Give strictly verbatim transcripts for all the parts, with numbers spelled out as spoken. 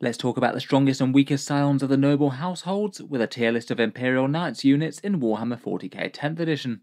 Let's talk about the strongest and weakest scions of the noble households with a tier list of Imperial Knights units in Warhammer forty K tenth edition.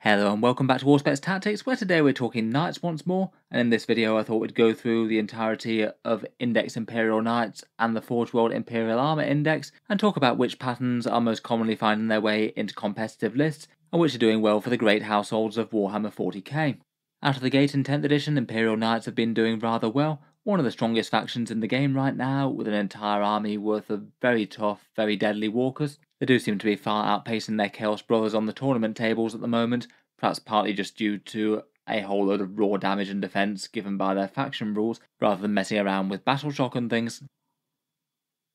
Hello and welcome back to Auspex Tactics, where today we're talking Knights once more, and in this video I thought we'd go through the entirety of Index Imperial Knights and the Forge World Imperial Armour Index, and talk about which patterns are most commonly finding their way into competitive lists, and which are doing well for the great households of Warhammer forty K. Out of the gate in tenth edition, Imperial Knights have been doing rather well, one of the strongest factions in the game right now, with an entire army worth of very tough, very deadly walkers. They do seem to be far outpacing their Chaos brothers on the tournament tables at the moment, perhaps partly just due to a whole load of raw damage and defence given by their faction rules, rather than messing around with battle shock and things.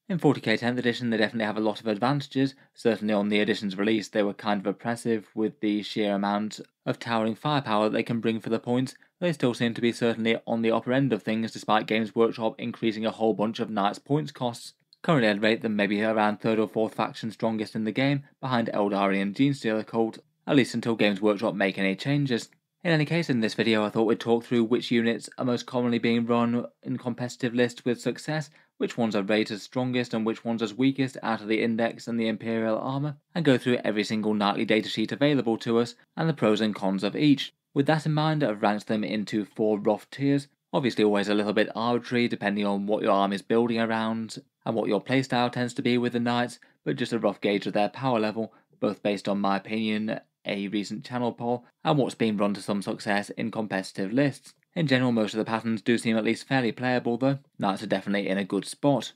In forty K tenth edition they definitely have a lot of advantages. Certainly on the edition's release they were kind of oppressive with the sheer amount of towering firepower that they can bring for the points. They still seem to be certainly on the upper end of things despite Games Workshop increasing a whole bunch of Knights points costs. Currently I'd rate them maybe around third or fourth faction strongest in the game, behind Eldari and Genestealer Cult, at least until Games Workshop make any changes. In any case, in this video I thought we'd talk through which units are most commonly being run in competitive lists with success, which ones are rated as strongest and which ones as weakest out of the Index and the Imperial Armour, and go through every single nightly datasheet available to us, and the pros and cons of each. With that in mind, I've ranked them into four rough tiers, obviously always a little bit arbitrary depending on what your army's building around, and what your playstyle tends to be with the Knights, but just a rough gauge of their power level, both based on my opinion, a recent channel poll, and what's been run to some success in competitive lists. In general, most of the patterns do seem at least fairly playable though. Knights are definitely in a good spot.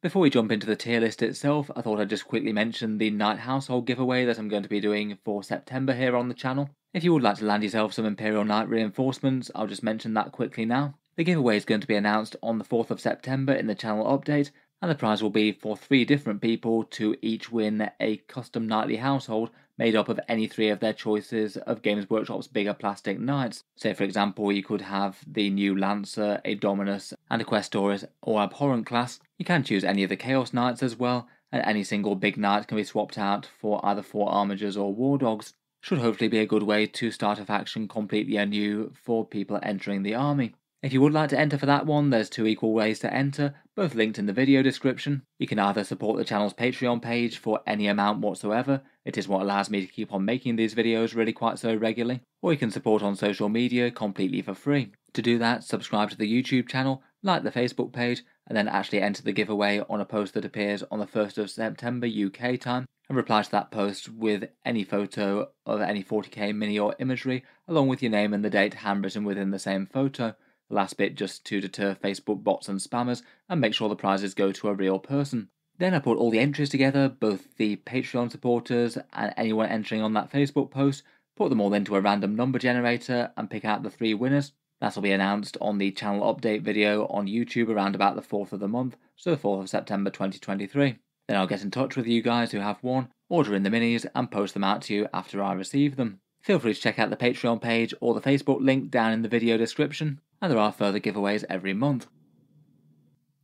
Before we jump into the tier list itself, I thought I'd just quickly mention the Knight Household giveaway that I'm going to be doing for September here on the channel. If you would like to land yourself some Imperial Knight reinforcements, I'll just mention that quickly now. The giveaway is going to be announced on the fourth of September in the channel update, and the prize will be for three different people to each win a custom knightly household made up of any three of their choices of Games Workshop's bigger plastic knights. Say for example you could have the new Lancer, a Dominus and a Questoris or Abhorrent class. You can choose any of the Chaos Knights as well, and any single big knight can be swapped out for either four Armigers or War Dogs. Should hopefully be a good way to start a faction completely anew for people entering the army. If you would like to enter for that one, there's two equal ways to enter, both linked in the video description. You can either support the channel's Patreon page for any amount whatsoever, it is what allows me to keep on making these videos really quite so regularly, or you can support on social media completely for free. To do that, subscribe to the YouTube channel, like the Facebook page, and then actually enter the giveaway on a post that appears on the first of September U K time, and reply to that post with any photo of any forty K mini or imagery, along with your name and the date handwritten within the same photo. Last bit just to deter Facebook bots and spammers, and make sure the prizes go to a real person. Then I put all the entries together, both the Patreon supporters and anyone entering on that Facebook post, put them all into a random number generator and pick out the three winners. That'll be announced on the channel update video on YouTube around about the fourth of the month, so the fourth of September twenty twenty-three. Then I'll get in touch with you guys who have won, order in the minis and post them out to you after I receive them. Feel free to check out the Patreon page or the Facebook link down in the video description, and there are further giveaways every month.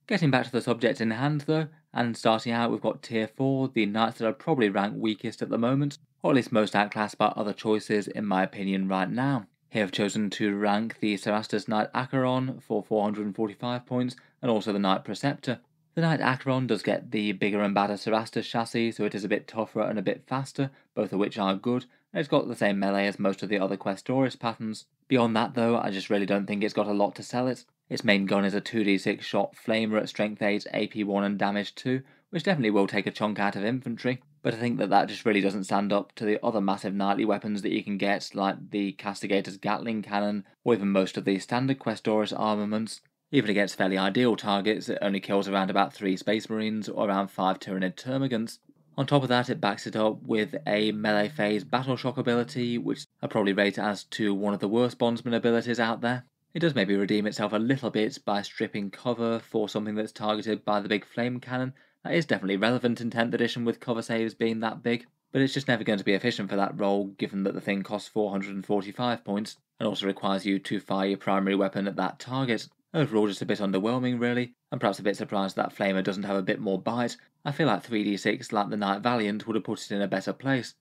Getting back to the subject in hand though, and starting out we've got tier four, the knights that are probably ranked weakest at the moment, or at least most outclassed by other choices in my opinion right now. Here I've chosen to rank the Cerastus Knight Acheron for four hundred forty-five points, and also the Knight Preceptor. The Knight Acheron does get the bigger and badder Cerastus chassis, so it is a bit tougher and a bit faster, both of which are good, and it's got the same melee as most of the other Questoris patterns. Beyond that though, I just really don't think it's got a lot to sell it. Its main gun is a two d six shot flamer at strength eight, A P one and damage two, which definitely will take a chunk out of infantry, but I think that that just really doesn't stand up to the other massive knightly weapons that you can get, like the Castigator's Gatling Cannon, or even most of the standard Questoris armaments. Even against fairly ideal targets, it only kills around about three Space Marines or around five Tyranid Termagants. On top of that, it backs it up with a melee phase battle shock ability, which I probably rate as to one of the worst bondsman abilities out there. It does maybe redeem itself a little bit by stripping cover for something that's targeted by the big flame cannon. That is definitely relevant in tenth edition with cover saves being that big, but it's just never going to be efficient for that role given that the thing costs four hundred forty-five points and also requires you to fire your primary weapon at that target. Overall just a bit underwhelming really, and perhaps a bit surprised that Flamer doesn't have a bit more bite. I feel like three d six like the Knight Valiant would have put it in a better place.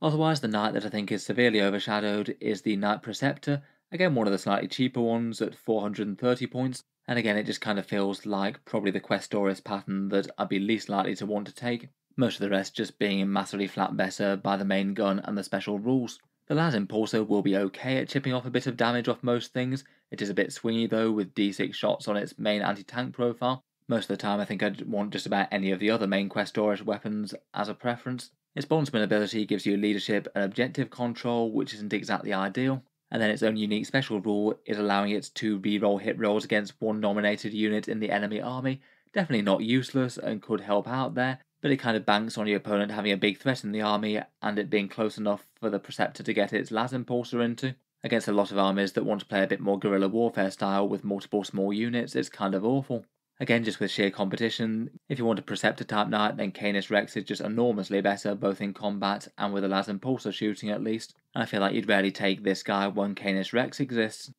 Otherwise, the knight that I think is severely overshadowed is the Knight Preceptor, again one of the slightly cheaper ones at four hundred thirty points, and again it just kind of feels like probably the Questoris pattern that I'd be least likely to want to take, most of the rest just being massively flat better by the main gun and the special rules. The Las Impulsor will be okay at chipping off a bit of damage off most things, it is a bit swingy though with d six shots on its main anti-tank profile. Most of the time I think I'd want just about any of the other main Questoris weapons as a preference. Its bondsman ability gives you leadership and objective control, which isn't exactly ideal, and then its own unique special rule is allowing it to reroll hit rolls against one nominated unit in the enemy army. Definitely not useless and could help out there, but it kind of banks on your opponent having a big threat in the army and it being close enough for the Preceptor to get its Las Impulsor into. Against a lot of armies that want to play a bit more guerrilla warfare style with multiple small units, it's kind of awful. Again, just with sheer competition, if you want a Preceptor type knight, then Canis Rex is just enormously better, both in combat and with a Las Impulsor shooting at least. And I feel like you'd rarely take this guy when Canis Rex exists.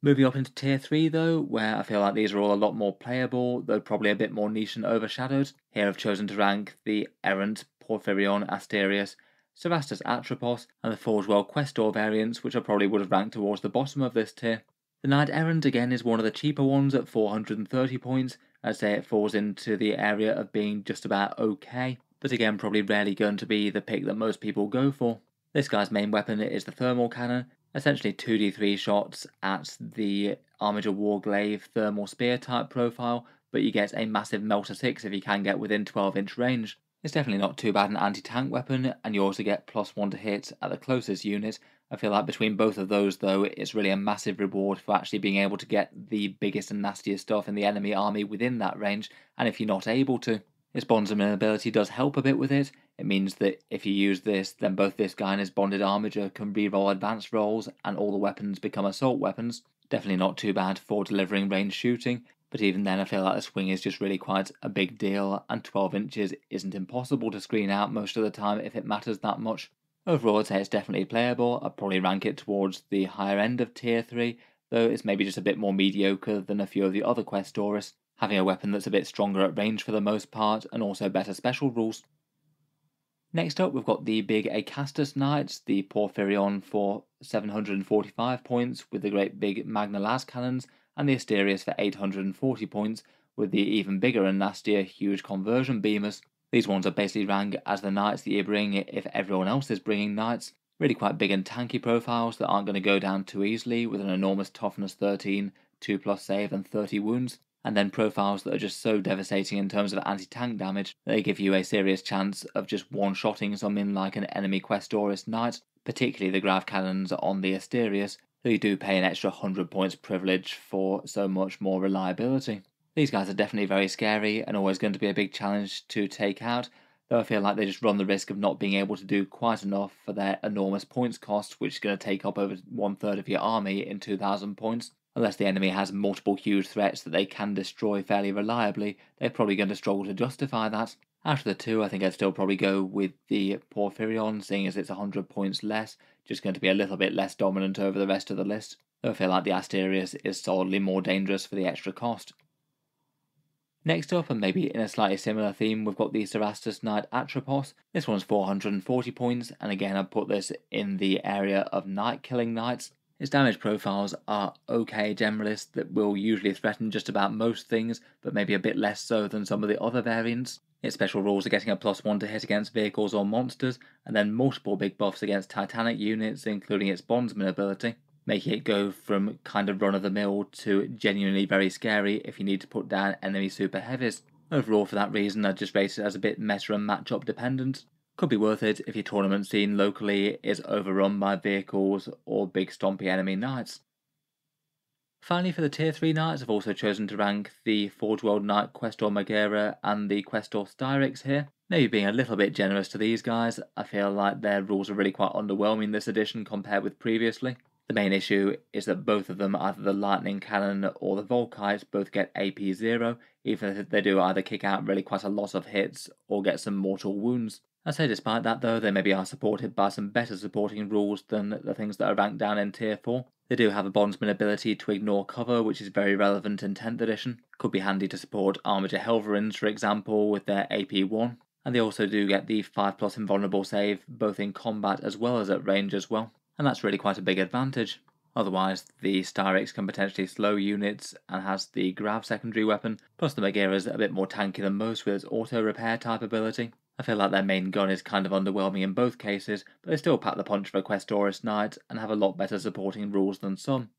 Moving up into tier three though, where I feel like these are all a lot more playable, though probably a bit more niche and overshadowed. Here I've chosen to rank the Errant, Porphyrion, Asterius, Cerastus Atropos, and the Forge World Questor variants, which I probably would have ranked towards the bottom of this tier. The Knight Errant again is one of the cheaper ones at four hundred thirty points, I'd say it falls into the area of being just about okay, but again probably rarely going to be the pick that most people go for. This guy's main weapon is the Thermal Cannon, essentially two d three shots at the Armiger War Glaive Thermal Spear type profile, but you get a massive melter six if you can get within twelve inch range. It's definitely not too bad an anti-tank weapon, and you also get plus one to hit at the closest unit. I feel like between both of those though, it's really a massive reward for actually being able to get the biggest and nastiest stuff in the enemy army within that range, and if you're not able to. Its bondsman ability does help a bit with it. It means that if you use this, then both this guy and his bonded armiger can reroll advanced rolls, and all the weapons become assault weapons. Definitely not too bad for delivering range shooting, but even then I feel like the swing is just really quite a big deal, and twelve inches isn't impossible to screen out most of the time if it matters that much. Overall I'd say it's definitely playable. I'd probably rank it towards the higher end of tier three, though it's maybe just a bit more mediocre than a few of the other Questoris, having a weapon that's a bit stronger at range for the most part and also better special rules. Next up we've got the big Acastus Knights, the Porphyrion for seven hundred forty-five points with the great big Magna Las Cannons, and the Asterius for eight hundred forty points with the even bigger and nastier huge conversion beamers. These ones are basically ranked as the knights that you bring if everyone else is bringing knights. Really quite big and tanky profiles that aren't going to go down too easily, with an enormous toughness thirteen, two plus save and thirty wounds. And then profiles that are just so devastating in terms of anti-tank damage that they give you a serious chance of just one-shotting something like an enemy Questoris knight, particularly the Grav Cannons on the Asterius, though you do pay an extra one hundred points privilege for so much more reliability. These guys are definitely very scary and always going to be a big challenge to take out, though I feel like they just run the risk of not being able to do quite enough for their enormous points cost, which is going to take up over one third of your army in two thousand points. Unless the enemy has multiple huge threats that they can destroy fairly reliably, they're probably going to struggle to justify that. Out of the two, I think I'd still probably go with the Porphyrion, seeing as it's one hundred points less, just going to be a little bit less dominant over the rest of the list, though I feel like the Asterius is solidly more dangerous for the extra cost. Next up, and maybe in a slightly similar theme, we've got the Cerastus Knight Atropos. This one's four hundred forty points, and again I put this in the area of knight killing knights. Its damage profiles are okay generalists that will usually threaten just about most things, but maybe a bit less so than some of the other variants. Its special rules are getting a plus one to hit against vehicles or monsters, and then multiple big buffs against Titanic units, including its bondsman ability, making it go from kind of run-of-the-mill to genuinely very scary if you need to put down enemy super heavies. Overall for that reason I'd just rate it as a bit meta and matchup dependent. Could be worth it if your tournament scene locally is overrun by vehicles or big stompy enemy knights. Finally for the tier three knights I've also chosen to rank the Forge World Knight Questor Magera and the Questor Styrix here. Maybe being a little bit generous to these guys, I feel like their rules are really quite underwhelming this edition compared with previously. The main issue is that both of them, either the Lightning Cannon or the Volkite, both get A P zero, even if they do either kick out really quite a lot of hits or get some mortal wounds. I'd say despite that though, they maybe are supported by some better supporting rules than the things that are ranked down in tier four. They do have a bondsman ability to ignore cover, which is very relevant in tenth edition. Could be handy to support Armiger Helverins, for example, with their A P one. and they also do get the five plus invulnerable save, both in combat as well as at range as well, and that's really quite a big advantage. Otherwise, the Starix can potentially slow units and has the Grav secondary weapon, plus the Megera's a bit more tanky than most with its auto-repair type ability. I feel like their main gun is kind of underwhelming in both cases, but they still pack the punch for a Questoris Knight and have a lot better supporting rules than some.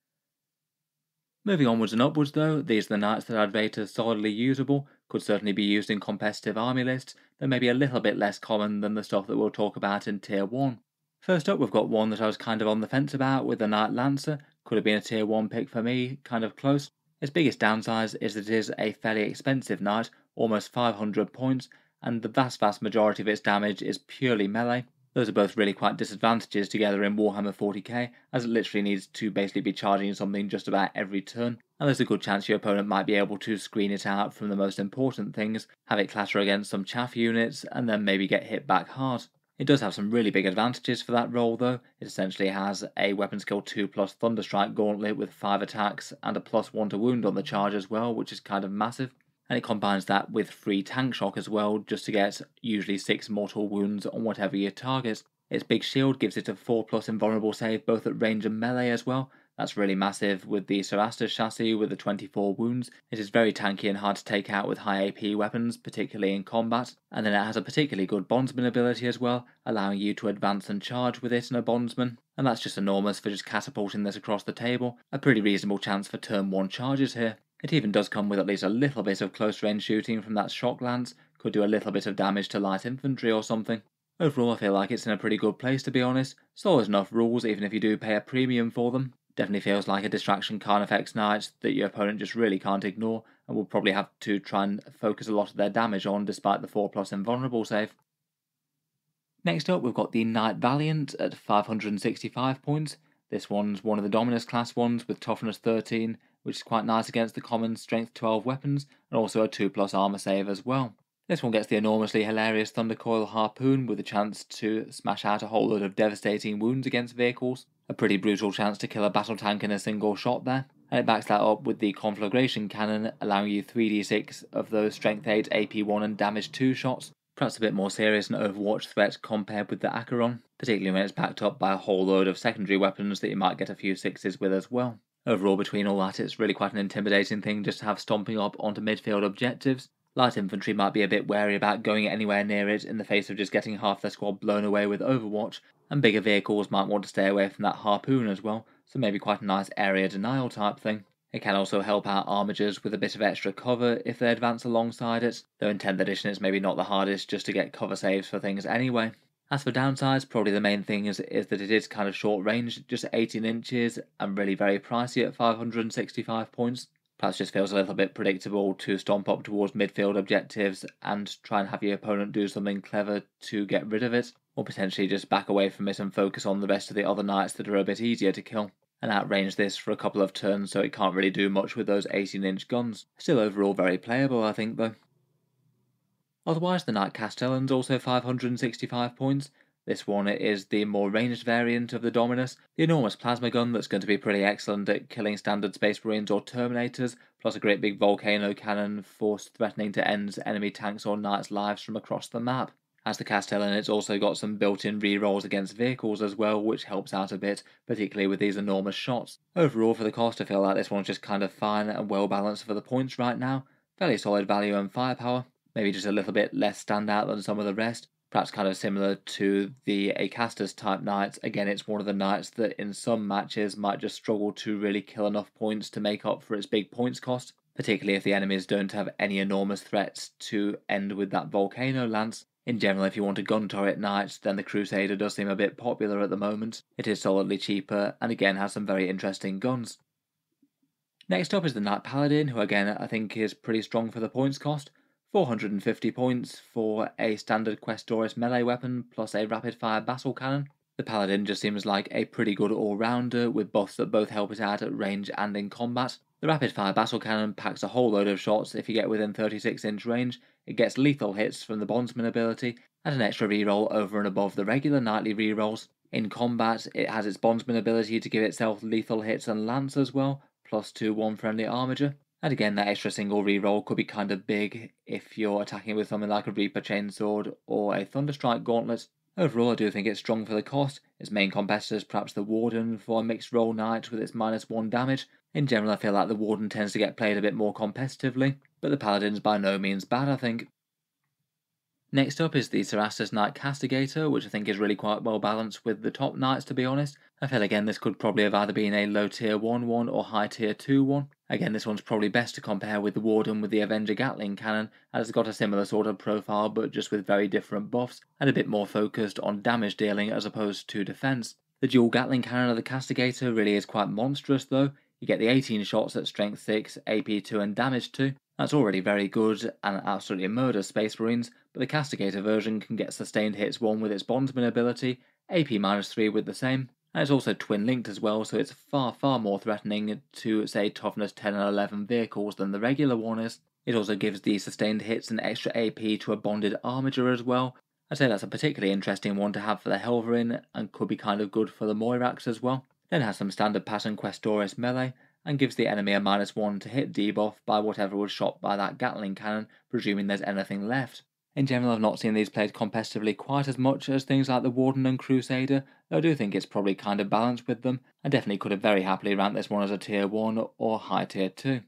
Moving onwards and upwards though, these are the knights that I'd rate as solidly usable, could certainly be used in competitive army lists, though maybe a little bit less common than the stuff that we'll talk about in tier one. First up we've got one that I was kind of on the fence about with the Knight Lancer, could have been a tier one pick for me, kind of close. Its biggest downside is that it is a fairly expensive knight, almost five hundred points, and the vast vast majority of its damage is purely melee. Those are both really quite disadvantages together in Warhammer forty K, as it literally needs to basically be charging something just about every turn, and there's a good chance your opponent might be able to screen it out from the most important things, have it clatter against some chaff units, and then maybe get hit back hard. It does have some really big advantages for that role though. It essentially has a weapon skill two plus Thunderstrike Gauntlet with five attacks and a plus one to wound on the charge as well, which is kind of massive. And it combines that with free tank shock as well, just to get usually six mortal wounds on whatever you target. Its big shield gives it a four plus invulnerable save both at range and melee as well. That's really massive with the Cerastus chassis with the twenty-four wounds. It is very tanky and hard to take out with high A P weapons, particularly in combat. And then it has a particularly good bondsman ability as well, allowing you to advance and charge with it in a bondsman. And that's just enormous for just catapulting this across the table. A pretty reasonable chance for turn one charges here. It even does come with at least a little bit of close range shooting from that shock lance, could do a little bit of damage to light infantry or something. Overall I feel like it's in a pretty good place to be honest, solid enough rules even if you do pay a premium for them. Definitely feels like a distraction Carnifex Knight that your opponent just really can't ignore and will probably have to try and focus a lot of their damage on despite the four plus invulnerable save. Next up we've got the Knight Valiant at five hundred sixty-five points. This one's one of the Dominus class ones with toughness thirteen, which is quite nice against the common strength twelve weapons, and also a two plus armour save as well. This one gets the enormously hilarious Thundercoil Harpoon with a chance to smash out a whole load of devastating wounds against vehicles. A pretty brutal chance to kill a battle tank in a single shot there. And it backs that up with the Conflagration Cannon, allowing you three d six of those strength eight, A P one and damage two shots. Perhaps a bit more serious and Overwatch threat compared with the Acheron, particularly when it's backed up by a whole load of secondary weapons that you might get a few sixes with as well. Overall, between all that, it's really quite an intimidating thing just to have stomping up onto midfield objectives. Light infantry might be a bit wary about going anywhere near it in the face of just getting half their squad blown away with Overwatch, and bigger vehicles might want to stay away from that harpoon as well, so maybe quite a nice area denial type thing. It can also help out armigers with a bit of extra cover if they advance alongside it, though in tenth edition it's maybe not the hardest just to get cover saves for things anyway. As for downsides, probably the main thing is, is that it is kind of short range, just eighteen inches, and really very pricey at five hundred sixty-five points. Perhaps just feels a little bit predictable to stomp up towards midfield objectives and try and have your opponent do something clever to get rid of it, or potentially just back away from it and focus on the rest of the other knights that are a bit easier to kill, and outrange this for a couple of turns so it can't really do much with those eighteen inch guns. Still overall very playable I think though. Otherwise, the Knight Castellan's also five hundred sixty-five points. This one is the more ranged variant of the Dominus, the enormous plasma gun that's going to be pretty excellent at killing standard Space Marines or Terminators, plus a great big volcano cannon for threatening to end enemy tanks or knights' lives from across the map. As the Castellan, it's also got some built-in rerolls against vehicles as well, which helps out a bit, particularly with these enormous shots. Overall, for the cost, I feel like this one's just kind of fine and well balanced for the points right now. Fairly solid value and firepower. Maybe just a little bit less standout than some of the rest, perhaps kind of similar to the Acastus type knights. Again, it's one of the knights that in some matches might just struggle to really kill enough points to make up for its big points cost, particularly if the enemies don't have any enormous threats to end with that volcano lance. In general, if you want a gun turret knight, then the Crusader does seem a bit popular at the moment. It is solidly cheaper and again has some very interesting guns. Next up is the Knight Paladin, who again I think is pretty strong for the points cost. four hundred fifty points for a standard Questoris melee weapon plus a Rapid Fire Battle Cannon. The Paladin just seems like a pretty good all-rounder with buffs that both help it out at range and in combat. The Rapid Fire Battle Cannon packs a whole load of shots if you get within thirty-six inch range, it gets lethal hits from the Bondsman ability, and an extra reroll over and above the regular nightly rerolls. In combat, it has its Bondsman ability to give itself lethal hits and lance as well, plus two one friendly armiger. And again, that extra single reroll could be kind of big if you're attacking with something like a Reaper Chainsword or a Thunderstrike Gauntlet. Overall, I do think it's strong for the cost. Its main competitors, perhaps the Warden for a mixed roll knight with its minus one damage. In general, I feel like the Warden tends to get played a bit more competitively, but the Paladin's by no means bad, I think. Next up is the Cerastus Knight Castigator, which I think is really quite well balanced with the top knights, to be honest. I feel again this could probably have either been a low tier one one or high tier two one. Again, this one's probably best to compare with the Warden with the Avenger Gatling Cannon, as it's got a similar sort of profile but just with very different buffs and a bit more focused on damage dealing as opposed to defence. The dual Gatling Cannon of the Castigator really is quite monstrous though. You get the eighteen shots at strength six, A P two and damage two. That's already very good and absolutely murders Space Marines, but the Castigator version can get sustained hits one with its Bondsman ability, A P minus three with the same, and it's also twin linked as well, so it's far far more threatening to say toughness ten and eleven vehicles than the regular one is. It also gives the sustained hits an extra A P to a bonded Armiger as well. I'd say that's a particularly interesting one to have for the Helverin and could be kind of good for the Moirax as well. Then has some standard pattern Questoris melee, and gives the enemy a minus one to hit debuff by whatever was shot by that Gatling Cannon, presuming there's anything left. In general, I've not seen these played competitively quite as much as things like the Warden and Crusader, though I do think it's probably kind of balanced with them. I definitely could have very happily ranked this one as a tier one or high tier two.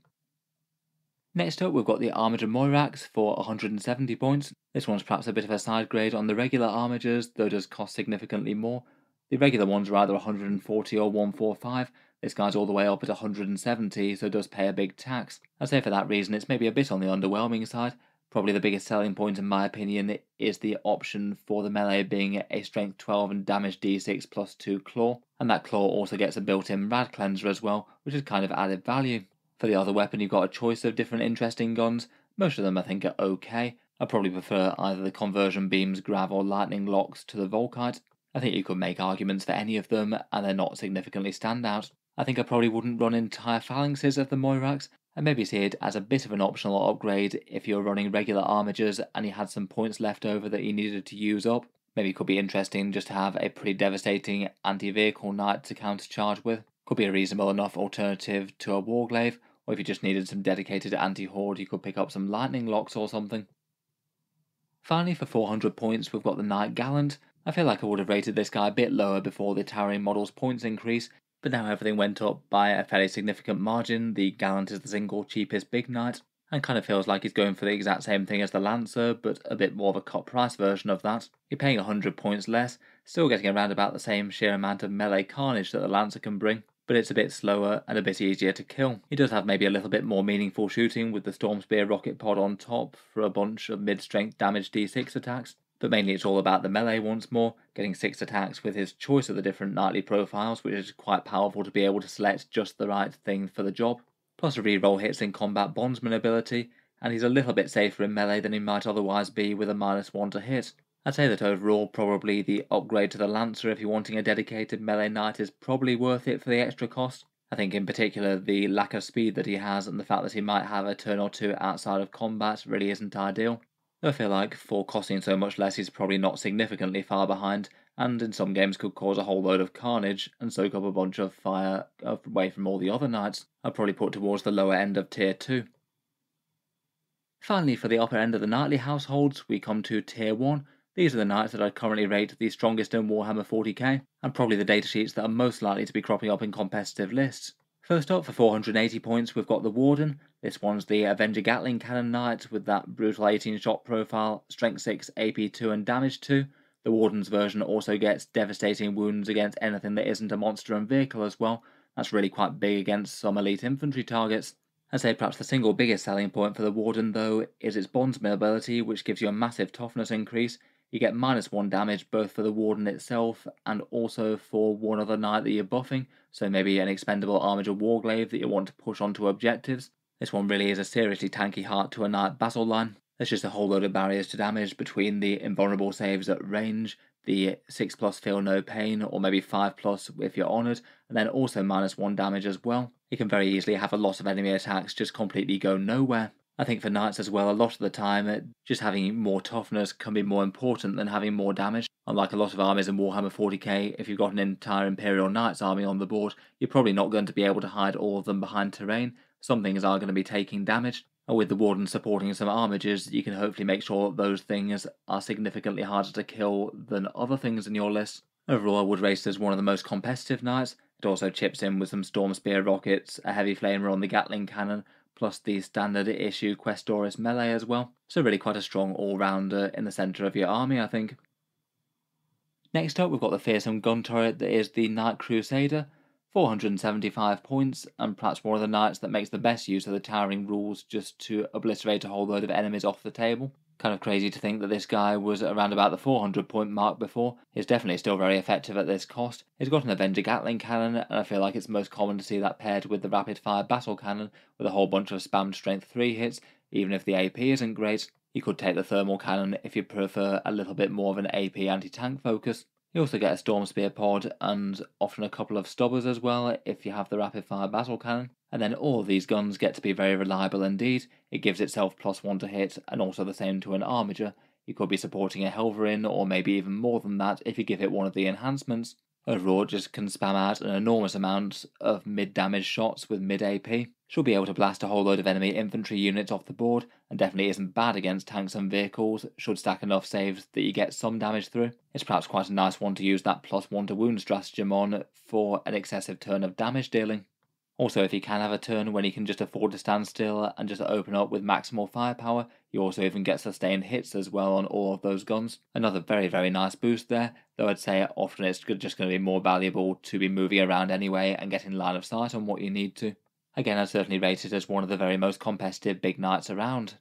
Next up we've got the Armiger Moirax for one hundred seventy points. This one's perhaps a bit of a side grade on the regular Armigers, though does cost significantly more. The regular ones are either one hundred forty or one forty-five, this guy's all the way up at one hundred seventy, so does pay a big tax. I'd say for that reason it's maybe a bit on the underwhelming side. Probably the biggest selling point in my opinion is the option for the melee being a strength twelve and damage d six plus two claw, and that claw also gets a built-in rad cleanser as well, which is kind of added value. For the other weapon you've got a choice of different interesting guns, most of them I think are okay. I probably prefer either the conversion beams, grav or lightning locks to the Volkite. I think you could make arguments for any of them and they're not significantly standout. I think I probably wouldn't run entire phalanxes of the Moirax, and maybe see it as a bit of an optional upgrade if you're running regular Armigers and you had some points left over that you needed to use up. Maybe it could be interesting just to have a pretty devastating anti-vehicle knight to countercharge with. Could be a reasonable enough alternative to a War Glaive, or if you just needed some dedicated anti-horde you could pick up some lightning locks or something. Finally, for four hundred points we've got the Knight Gallant. I feel like I would have rated this guy a bit lower before the towering model's points increase, but now everything went up by a fairly significant margin. The Gallant is the single cheapest big knight, and kind of feels like he's going for the exact same thing as the Lancer, but a bit more of a cut price version of that. You're paying one hundred points less, still getting around about the same sheer amount of melee carnage that the Lancer can bring, but it's a bit slower and a bit easier to kill. He does have maybe a little bit more meaningful shooting with the Stormspear Rocket Pod on top for a bunch of mid-strength damage d six attacks, but mainly it's all about the melee once more, getting six attacks with his choice of the different knightly profiles, which is quite powerful to be able to select just the right thing for the job, plus a reroll hits in combat bondsman ability, and he's a little bit safer in melee than he might otherwise be with a minus one to hit. I'd say that overall probably the upgrade to the Lancer if you're wanting a dedicated melee knight is probably worth it for the extra cost. I think in particular the lack of speed that he has and the fact that he might have a turn or two outside of combat really isn't ideal. I feel like for costing so much less he's probably not significantly far behind, and in some games could cause a whole load of carnage and soak up a bunch of fire away from all the other knights. I'd probably put towards the lower end of tier two. Finally, for the upper end of the knightly households we come to tier one. These are the knights that I currently rate the strongest in Warhammer forty K, and probably the datasheets that are most likely to be cropping up in competitive lists. First up, for four hundred eighty points we've got the Warden. This one's the Avenger Gatling Cannon Knight with that brutal eighteen shot profile, strength six, A P two and damage two. The Warden's version also gets devastating wounds against anything that isn't a monster and vehicle as well. That's really quite big against some elite infantry targets. I'd say perhaps the single biggest selling point for the Warden though is its Bondsman ability, which gives you a massive toughness increase. You get minus one damage both for the Warden itself and also for one other knight that you're buffing, so maybe an expendable Armiger War Glaive that you want to push onto objectives. This one really is a seriously tanky heart to a knight battle line. There's just a whole load of barriers to damage between the invulnerable saves at range, the six plus feel no pain, or maybe five plus if you're honoured, and then also minus one damage as well. You can very easily have a lot of enemy attacks just completely go nowhere. I think for knights as well, a lot of the time, just having more toughness can be more important than having more damage. Unlike a lot of armies in Warhammer forty K, if you've got an entire Imperial Knights army on the board, you're probably not going to be able to hide all of them behind terrain, Some things are going to be taking damage, and with the Warden supporting some armigers, you can hopefully make sure that those things are significantly harder to kill than other things in your list. Overall, I would rate it as one of the most competitive knights. It also chips in with some Stormspear rockets, a heavy flamer on the Gatling Cannon, plus the standard issue Questoris melee as well. So really quite a strong all-rounder in the centre of your army, I think. Next up, we've got the fearsome gun turret that is the Knight Crusader. four hundred seventy-five points, and perhaps one of the knights that makes the best use of the towering rules just to obliterate a whole load of enemies off the table. Kind of crazy to think that this guy was around about the four hundred point mark before. He's definitely still very effective at this cost. He's got an Avenger Gatling Cannon, and I feel like it's most common to see that paired with the Rapid Fire Battle Cannon with a whole bunch of spammed Strength three hits. Even if the A P isn't great, you could take the Thermal Cannon if you prefer a little bit more of an A P anti-tank focus. You also get a Stormspear pod and often a couple of Stubbers as well if you have the Rapid Fire Battle Cannon. And then all of these guns get to be very reliable indeed. It gives itself plus one to hit, and also the same to an Armiger. You could be supporting a Helverin, or maybe even more than that if you give it one of the enhancements. Overall, it just can spam out an enormous amount of mid-damage shots with mid-A P. She'll be able to blast a whole load of enemy infantry units off the board, and definitely isn't bad against tanks and vehicles, should stack enough saves that you get some damage through. It's perhaps quite a nice one to use that plus one to wound stratagem on for an excessive turn of damage dealing. Also, if you can have a turn when you can just afford to stand still and just open up with maximal firepower, you also even get sustained hits as well on all of those guns. Another very, very nice boost there, though I'd say often it's just going to be more valuable to be moving around anyway and getting line of sight on what you need to. Again, I'd certainly rate it as one of the very most competitive big knights around.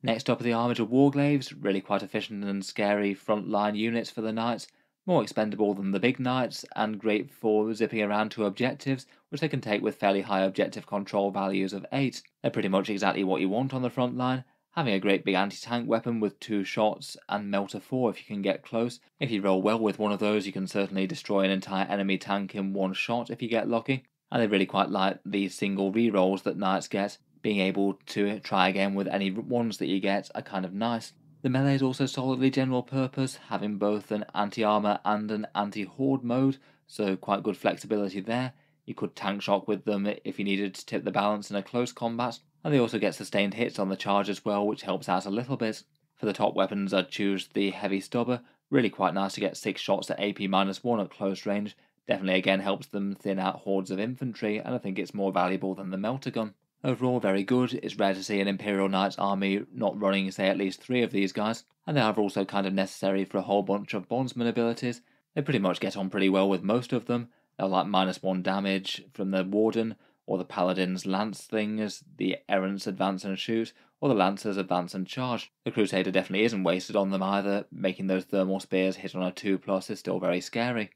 Next up are the Armiger War Glaives, really quite efficient and scary frontline units for the knights. More expendable than the big knights, and great for zipping around to objectives, which they can take with fairly high objective control values of eight. They're pretty much exactly what you want on the front line, having a great big anti-tank weapon with two shots and melter four if you can get close. If you roll well with one of those, you can certainly destroy an entire enemy tank in one shot if you get lucky. And they really quite like the single rerolls that knights get. Being able to try again with any ones that you get are kind of nice. The melee is also solidly general purpose, having both an anti-armour and an anti-horde mode, so quite good flexibility there. You could tank shock with them if you needed to tip the balance in a close combat, and they also get sustained hits on the charge as well, which helps out a little bit. For the top weapons, I'd choose the heavy stubber, really quite nice to get six shots at A P minus one at close range. Definitely again helps them thin out hordes of infantry, and I think it's more valuable than the melter gun. Overall, very good. It's rare to see an Imperial Knights army not running, say, at least three of these guys, and they are also kind of necessary for a whole bunch of bondsman abilities. They pretty much get on pretty well with most of them. They're like minus one damage from the Warden, or the Paladin's Lance things, the Errant's Advance and Shoot, or the Lancer's Advance and Charge. The Crusader definitely isn't wasted on them either. Making those Thermal Spears hit on a two plus is still very scary.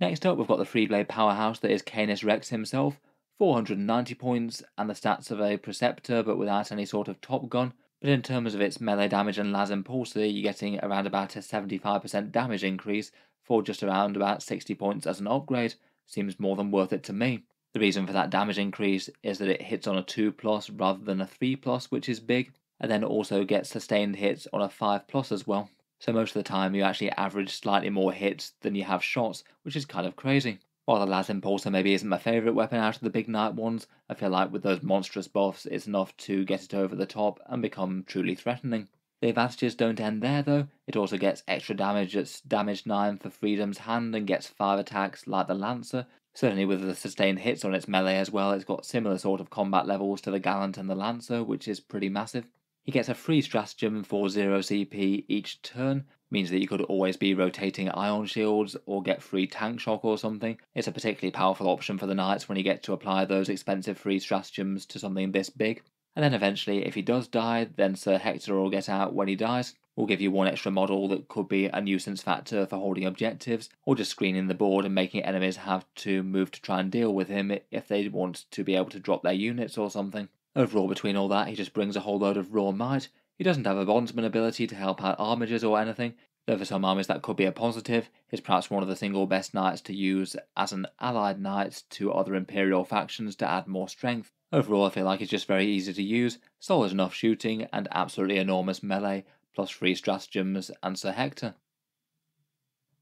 Next up, we've got the three-blade powerhouse that is Canis Rex himself. four hundred ninety points and the stats of a Preceptor, but without any sort of top gun. But in terms of its melee damage and Las Impulsor, you're getting around about a seventy-five percent damage increase for just around about sixty points as an upgrade. Seems more than worth it to me. The reason for that damage increase is that it hits on a two plus rather than a three plus, which is big, and then also gets sustained hits on a five plus as well. So most of the time you actually average slightly more hits than you have shots, which is kind of crazy. While the Las Impulsor maybe isn't my favourite weapon out of the big knight ones, I feel like with those monstrous buffs it's enough to get it over the top and become truly threatening. The advantages don't end there though. It also gets extra damage at damage nine for Freedom's Hand and gets five attacks like the Lancer. Certainly with the sustained hits on its melee as well, it's got similar sort of combat levels to the Gallant and the Lancer, which is pretty massive. He gets a free stratagem for zero C P each turn. Means that you could always be rotating ion shields or get free tank shock or something. It's a particularly powerful option for the knights when you get to apply those expensive free stratagems to something this big. And then eventually, if he does die, then Sir Hector will get out when he dies. We'll give you one extra model that could be a nuisance factor for holding objectives, or just screening the board and making enemies have to move to try and deal with him if they want to be able to drop their units or something. Overall, between all that, he just brings a whole load of raw might. He doesn't have a bondsman ability to help out armigers or anything, though for some armies that could be a positive. He's perhaps one of the single best knights to use as an allied knight to other imperial factions to add more strength. Overall, I feel like he's just very easy to use, solid enough shooting, and absolutely enormous melee, plus free stratagems and Sir Hector.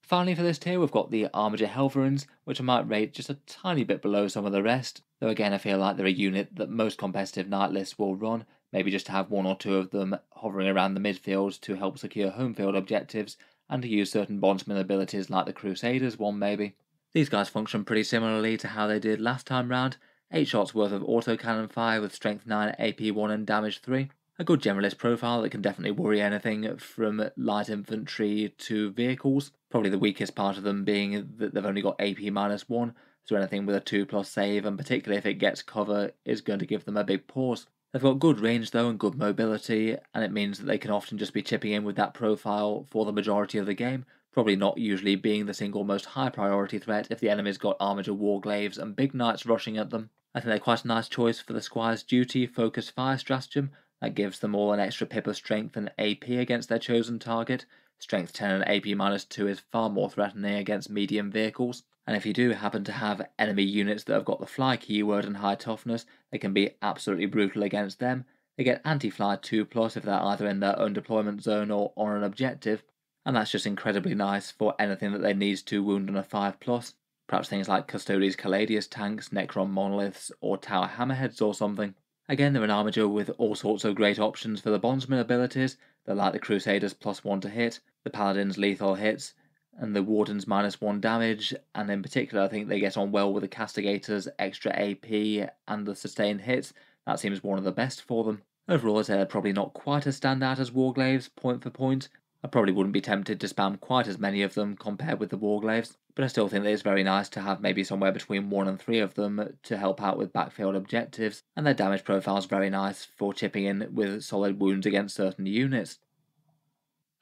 Finally for this tier we've got the Armiger Helverins, which I might rate just a tiny bit below some of the rest, though again I feel like they're a unit that most competitive knight lists will run, maybe just to have one or two of them hovering around the midfield to help secure home field objectives, and to use certain bondsman abilities like the Crusaders one maybe. These guys function pretty similarly to how they did last time round, eight shots worth of autocannon fire with strength nine, A P one and damage three. A good generalist profile that can definitely worry anything from light infantry to vehicles, probably the weakest part of them being that they've only got A P minus one, so anything with a two plus save, and particularly if it gets cover, is going to give them a big pause. They've got good range though and good mobility, and it means that they can often just be chipping in with that profile for the majority of the game, probably not usually being the single most high priority threat if the enemy's got Armiger War Glaives and big knights rushing at them. I think they're quite a nice choice for the Squire's Duty Focus Fire stratagem. That gives them all an extra pip of strength and A P against their chosen target. Strength ten and A P minus two is far more threatening against medium vehicles, and if you do happen to have enemy units that have got the fly keyword and high toughness, they can be absolutely brutal against them. They get anti-fly two plus if they're either in their own deployment zone or on an objective, and that's just incredibly nice for anything that they need to wound on a five plus. Perhaps things like Custodes Caladius tanks, Necron monoliths, or Tower Hammerheads or something. Again, they're an Armiger with all sorts of great options for the Bondsman abilities. They're like the Crusaders plus one to hit, the Paladins lethal hits, and the Wardens minus one damage, and in particular I think they get on well with the Castigators extra A P and the sustained hits. That seems one of the best for them. Overall I'd say they're probably not quite as standout as Warglaives point for point. I probably wouldn't be tempted to spam quite as many of them compared with the Warglaives, but I still think that it's very nice to have maybe somewhere between one and three of them to help out with backfield objectives, and their damage profile is very nice for chipping in with solid wounds against certain units.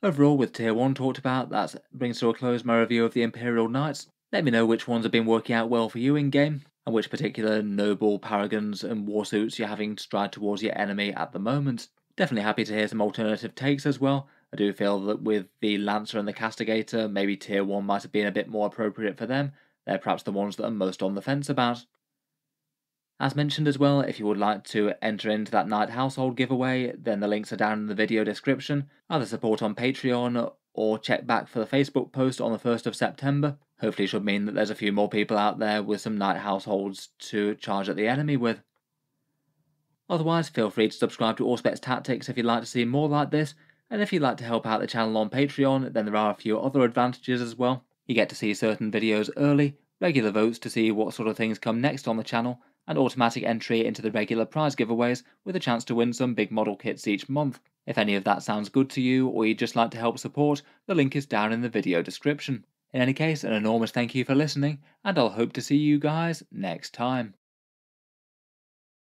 Overall, with tier one talked about, that brings to a close my review of the Imperial Knights. Let me know which ones have been working out well for you in-game, and which particular noble paragons and warsuits you're having stride towards your enemy at the moment. Definitely happy to hear some alternative takes as well. I do feel that with the Lancer and the Castigator, maybe tier one might have been a bit more appropriate for them. They're perhaps the ones that are most on the fence about. As mentioned as well, if you would like to enter into that Knight Household giveaway, then the links are down in the video description. Either support on Patreon or check back for the Facebook post on the first of September. Hopefully it should mean that there's a few more people out there with some Knight Households to charge at the enemy with. Otherwise, feel free to subscribe to Auspex Tactics if you'd like to see more like this. And if you'd like to help out the channel on Patreon, then there are a few other advantages as well. You get to see certain videos early, regular votes to see what sort of things come next on the channel, and automatic entry into the regular prize giveaways with a chance to win some big model kits each month. If any of that sounds good to you, or you'd just like to help support, the link is down in the video description. In any case, an enormous thank you for listening, and I'll hope to see you guys next time.